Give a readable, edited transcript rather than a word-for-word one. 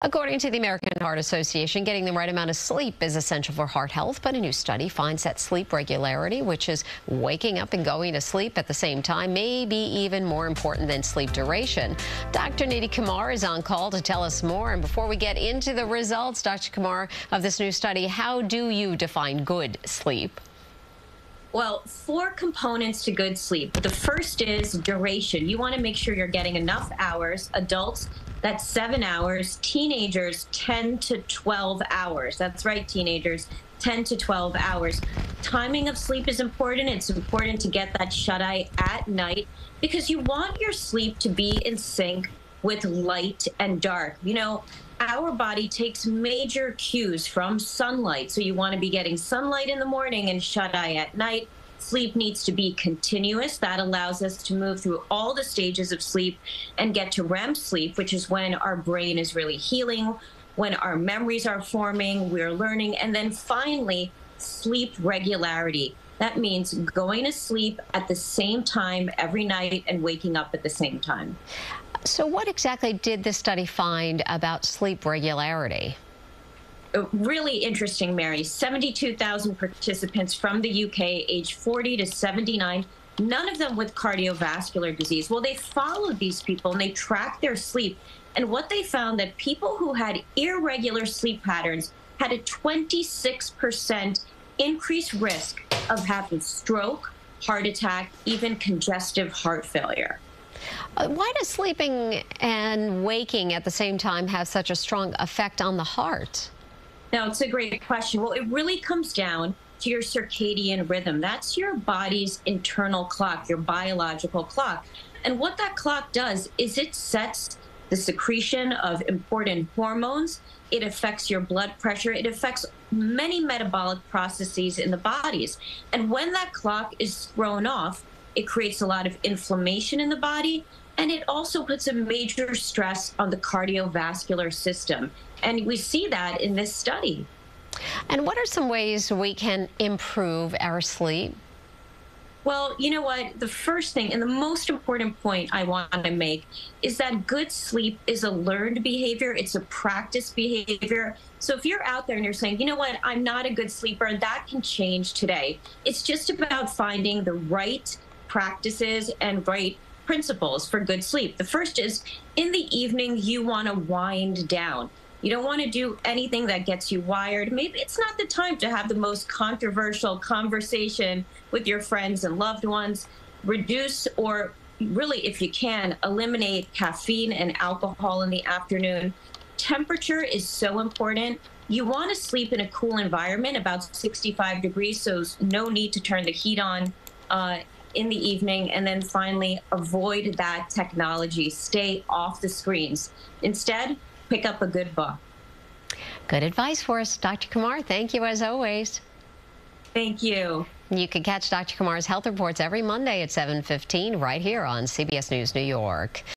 According to the American Heart Association, getting the right amount of sleep is essential for heart health, but a new study finds that sleep regularity, which is waking up and going to sleep at the same time, may be even more important than sleep duration. Dr. Nidhi Kumar is on call to tell us more. And before we get into the results, Dr. Kumar, of this new study, how do you define good sleep? Well, four components to good sleep. The first is duration. You want to make sure you're getting enough hours. Adults, that's 7 hours. Teenagers, 10 to 12 hours. That's right, teenagers, 10 to 12 hours. Timing of sleep is important. It's important to get that shut-eye at night because you want your sleep to be in sync with light and dark. You know, our body takes major cues from sunlight. So you want to be getting sunlight in the morning and shut eye at night. Sleep needs to be continuous. That allows us to move through all the stages of sleep and get to REM sleep, which is when our brain is really healing, when our memories are forming, we're learning. And then finally, sleep regularity. That means going to sleep at the same time every night and waking up at the same time. So what exactly did this study find about sleep regularity? Really interesting, Mary. 72,000 participants from the UK, age 40 to 79, none of them with cardiovascular disease. Well, they followed these people and they tracked their sleep. And what they found that people who had irregular sleep patterns had a 26% increased risk of having stroke, heart attack, even congestive heart failure. Why does sleeping and waking at the same time have such a strong effect on the heart? Now, it's a great question. Well, it really comes down to your circadian rhythm. That's your body's internal clock, your biological clock. And what that clock does is it sets the secretion of important hormones. It affects your blood pressure. It affects many metabolic processes in the bodies. And when that clock is thrown off, it creates a lot of inflammation in the body, and it also puts a major stress on the cardiovascular system. And we see that in this study. And what are some ways we can improve our sleep? Well, you know what? The first thing and the most important point I want to make is that good sleep is a learned behavior. It's a practice behavior. So if you're out there and you're saying, you know what, I'm not a good sleeper, that can change today. It's just about finding the right practices and right principles for good sleep. The first is in the evening, you want to wind down. You don't want to do anything that gets you wired. Maybe it's not the time to have the most controversial conversation with your friends and loved ones. Reduce or really, if you can, eliminate caffeine and alcohol in the afternoon. Temperature is so important. You want to sleep in a cool environment, about 65 degrees, so no need to turn the heat on in the evening. And then finally, avoid that technology. Stay off the screens. Instead, pick up a good book. Good advice for us, Dr. Kumar. Thank you, as always. Thank you. You can catch Dr. Kumar's health reports every Monday at 7:15 right here on CBS News New York.